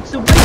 it's a win.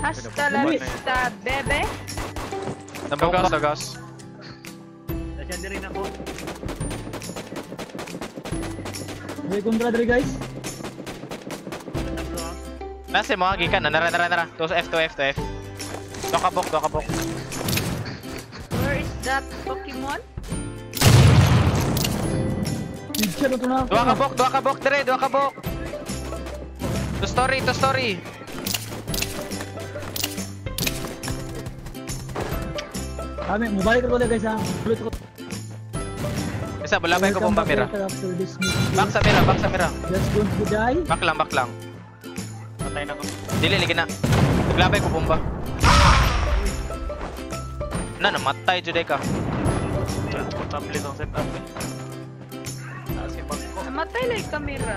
Hasta la vista, bebe. Nampak gas. Dah sendiri nak buat. Dale contra dari guys. Me hace moda aquí, cana, nara. 2F. Toca box. Where is that Pokemon? Dua kabok. To story. Kami, mobile ko lang guys ha. Isa, wala ba yung kabomba mira? Back sa mira. Just don't you die. Back lang. Patay na ko. Dili na. Naglabay ko bomba. Na namatay jude ka. Tapos litong set up. Namatay na yung camera.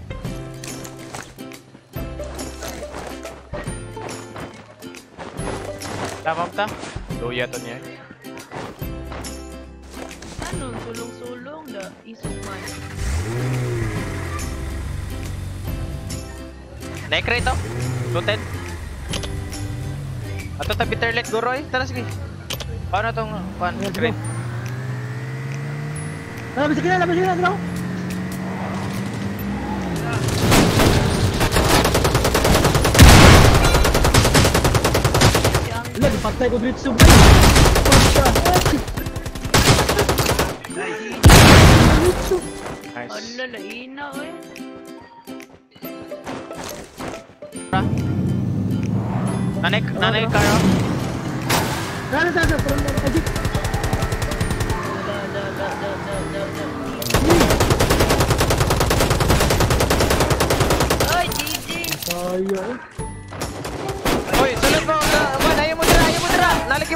Tama. Doya to niya. Ano? Sulong-sulong na isuman. Naik rito. 210. Ato tabi terlet goroy. Tara sige. Paano tong pan crate? Labas na. Go. Lagi patay ko dito sub. Nice. Ala la ina oy. Nanek karo. Oi, Didi. Oi, salam mo. Wan, ayo mo dira. Nalaki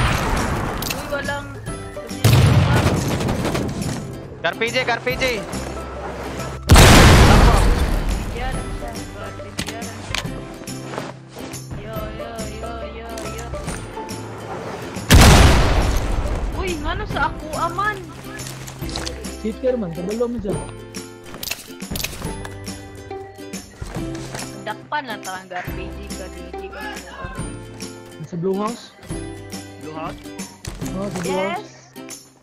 Uy, walang RPG. Ano sa aku aman? Cheater man, kabalo mo dyan. Dakpan lang talaga, RPG ka. Sa Blue House? Oo, sa Blue House. Yes!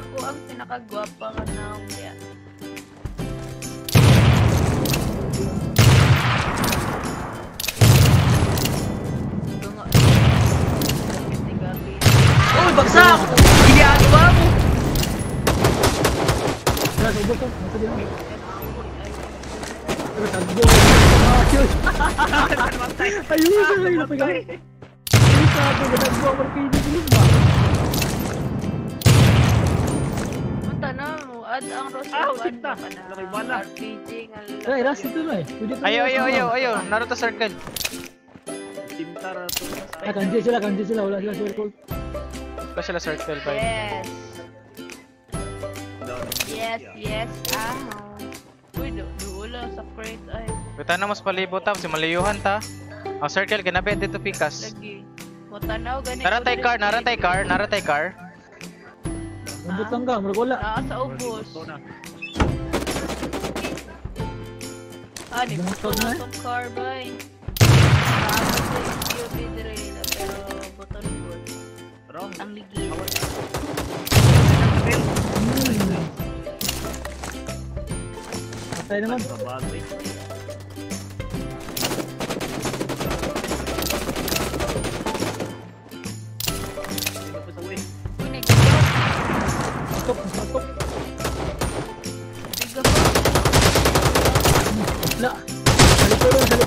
ako ang pinakagwapa ka na kaya. Uy, bagsak! Gilihan ba ako? Nasa ko, nasa din ako. Ayun, napagay. Sabi ko, nag-over pinigil ba? Punta na mo, add ang Rose of One na ka na. RPG nga lang. Ay, Rust ito na eh. Ayaw, Naruto Circle. Team Naruto. Kanji sila, wala sila circle. Wala sila circle, bye. Yes, uy, duula sa crate ay. Pita na mas palibot ta, si malayuhan ta. Ang circle, ginabi dito pikas. Narantay car. Nabot lang ka, maragula. Sa ubos. Nabot na itong car, bay. Nabot na yung QB derail, pero button board. Ang ligil. Matay naman. Sa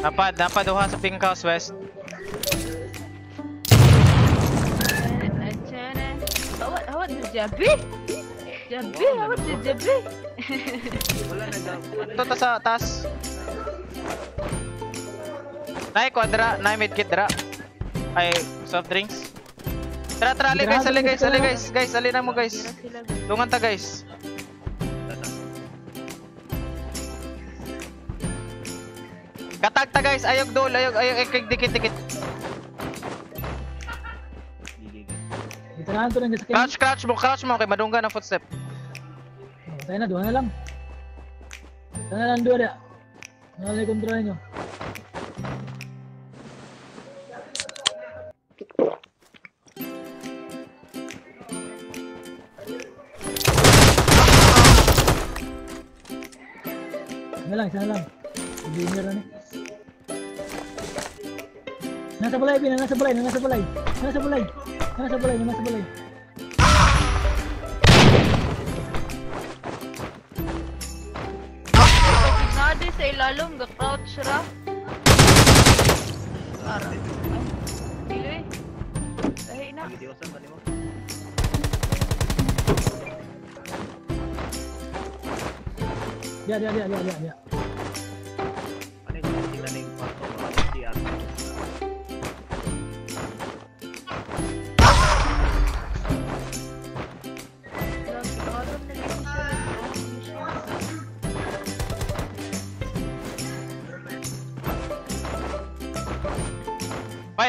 Dapat duha sa pink house, West. Hawad na Jabi! Ito, taas. Nay medkit, dra. Ay, soft drinks. Tara, ali guys. Ali na mo, guys. Lungan ta, guys. Katagta guys, ayog dol, ayog dikit. Dito lang sa crouch mo, kay madunggan ang footstep. Tayo na, duha na lang. Nalay kontrolin nyo. Sana lang. Hindi nyo rin eh. Nasa balay. Nadi sa ilalong, ga-crouch ra. Diloy. Dahil na. Dia. Bay,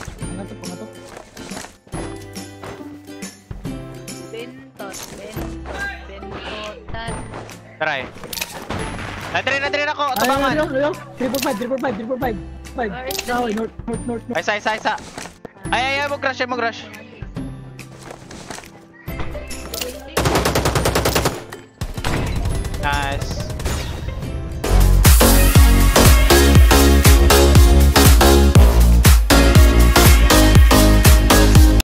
Try. Natrin ako, tabangan. 345. North. Ay, mo crash.